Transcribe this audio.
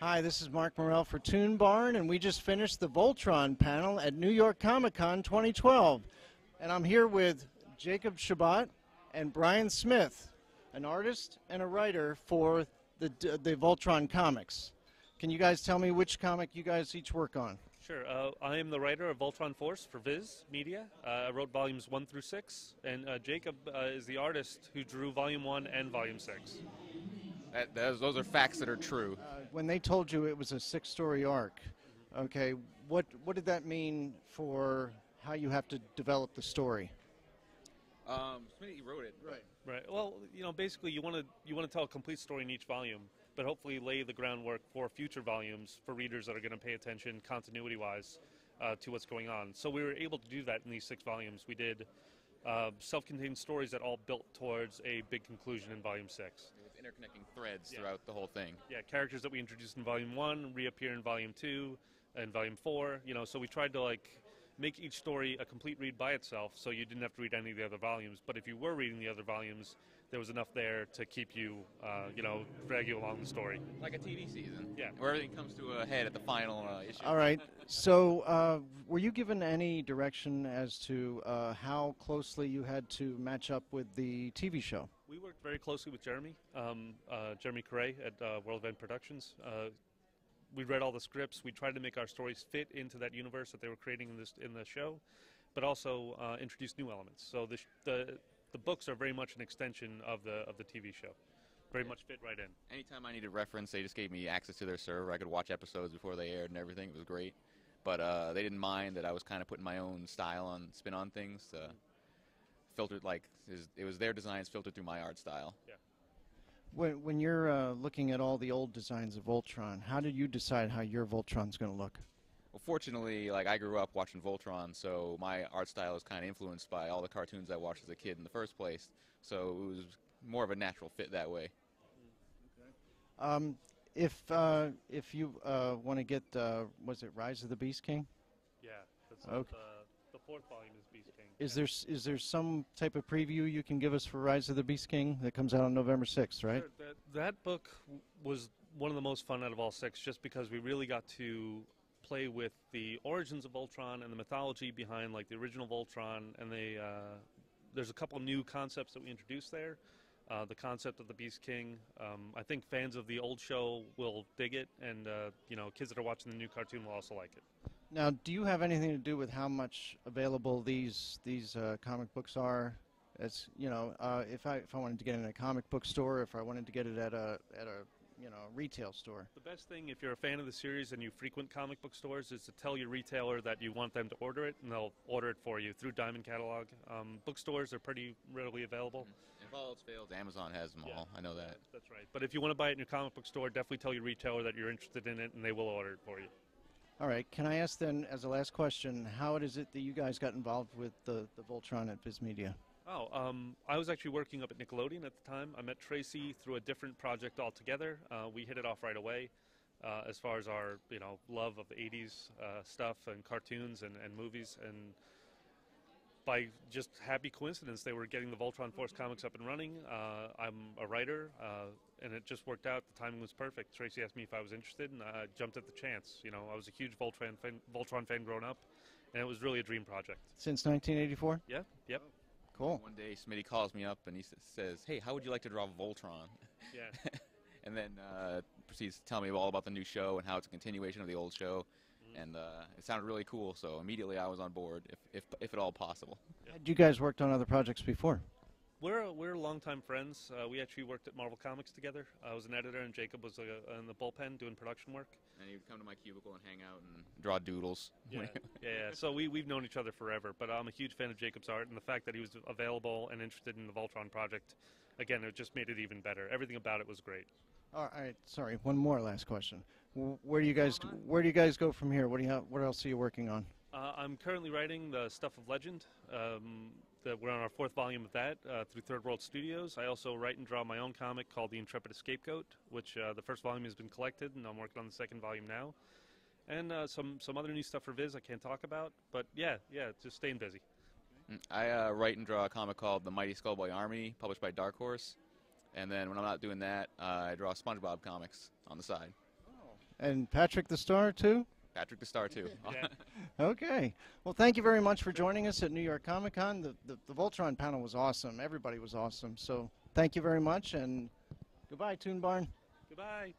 Hi, this is Mark Morrell for ToonBarn, and we just finished the Voltron panel at New York Comic Con 2012. And I'm here with Jacob Chabot and Brian Smith, an artist and a writer for the Voltron comics. Can you guys tell me which comic you guys each work on? Sure. I am the writer of Voltron Force for Viz Media. I wrote volumes 1 through 6, and Jacob is the artist who drew volume 1 and volume 6. Those are facts that are true. When they told you it was a 6-story arc, okay, what did that mean for how you have to develop the story? Smitty wrote it, right? Right. Well, you know, basically, you want to tell a complete story in each volume, but hopefully lay the groundwork for future volumes for readers that are going to pay attention continuity-wise to what's going on. So we were able to do that in these 6 volumes. We did self-contained stories that all built towards a big conclusion in Volume 6. With interconnecting threads throughout the whole thing. Yeah, characters that we introduced in Volume 1 reappear in Volume 2 and Volume 4. You know, so we tried to like make each story a complete read by itself, so you didn't have to read any of the other volumes. But if you were reading the other volumes, there was enough there to keep you, you know, drag you along the story. Like a TV season. Yeah. Where everything comes to a head at the final issue. All right. So were you given any direction as to how closely you had to match up with the TV show? We worked very closely with Jeremy, Jeremy Corey at World Event Productions. We read all the scripts. We tried to make our stories fit into that universe that they were creating in the show, but also introduce new elements. So the books are very much an extension of the TV show. Very much fit right in. Anytime I needed reference, they just gave me access to their server. I could watch episodes before they aired and everything. It was great. But they didn't mind that I was kind of putting my own style on, spin on things. Filtered like it was their designs filtered through my art style. Yeah. When you're looking at all the old designs of Voltron, how do you decide how your Voltron's going to look? Well, fortunately, like, I grew up watching Voltron, so my art style is kind of influenced by all the cartoons I watched as a kid in the first place. So it was more of a natural fit that way. Okay. If you want to get, was it Rise of the Beast King? Yeah. That's okay. The 4th volume is Beast King. Is there some type of preview you can give us for Rise of the Beast King that comes out on November 6th, right? Sure, that book was one of the most fun out of all 6, just because we really got to play with the origins of Voltron and the mythology behind, like, the original Voltron. And there's a couple new concepts that we introduced there. The concept of the Beast King. I think fans of the old show will dig it, and you know, kids that are watching the new cartoon will also like it. Now, do you have anything to do with how much available these comic books are? As you know, if I wanted to get it in a comic book store, if I wanted to get it at a you know, retail store. The best thing, if you're a fan of the series and you frequent comic book stores, is to tell your retailer that you want them to order it, and they'll order it for you through Diamond Catalog. Bookstores are pretty readily available. If all else fails, Amazon has them all. I know that. That's right. But if you want to buy it in your comic book store, definitely tell your retailer that you're interested in it, and they will order it for you. All right. Can I ask then, as a last question, how is it that you guys got involved with the Voltron at Viz Media? Oh, I was actually working up at Nickelodeon at the time. I met Tracy through a different project altogether. We hit it off right away as far as our, you know, love of the 80s stuff and cartoons and movies. And by just happy coincidence, they were getting the Voltron Force comics up and running. I'm a writer, and it just worked out. The timing was perfect. Tracy asked me if I was interested, and I jumped at the chance. You know, I was a huge Voltron fan growing up, and it was really a dream project. Since 1984? Yeah, yep. Cool. One day, Smitty calls me up and he says, "Hey, how would you like to draw Voltron?" Yeah. And then proceeds to tell me all about the new show and how it's a continuation of the old show. Mm-hmm. And it sounded really cool, so immediately I was on board, if at all possible. Yeah. Had you guys worked on other projects before? We're longtime friends. We actually worked at Marvel Comics together. I was an editor, and Jacob was in the bullpen doing production work. And he would come to my cubicle and hang out and draw doodles. Yeah, yeah. So we've known each other forever, but I'm a huge fan of Jacob's art, and the fact that he was available and interested in the Voltron project, again, it just made it even better. Everything about it was great. All right, sorry, one more last question. Where do you guys go from here? What else are you working on? I'm currently writing the Stuff of Legend. We're on our 4th volume of that through Third World Studios. I also write and draw my own comic called The Intrepid Escapegoat, which the 1st volume has been collected, and I'm working on the 2nd volume now. And some other new stuff for Viz I can't talk about, but yeah, just staying busy. I write and draw a comic called The Mighty Skullboy Army, published by Dark Horse. And then when I'm not doing that, I draw SpongeBob comics on the side. And Patrick the Star, too? Patrick the Star, too. Yeah. Okay. Well, thank you very much for joining us at New York Comic Con. The Voltron panel was awesome. Everybody was awesome. So thank you very much, and goodbye, ToonBarn. Goodbye.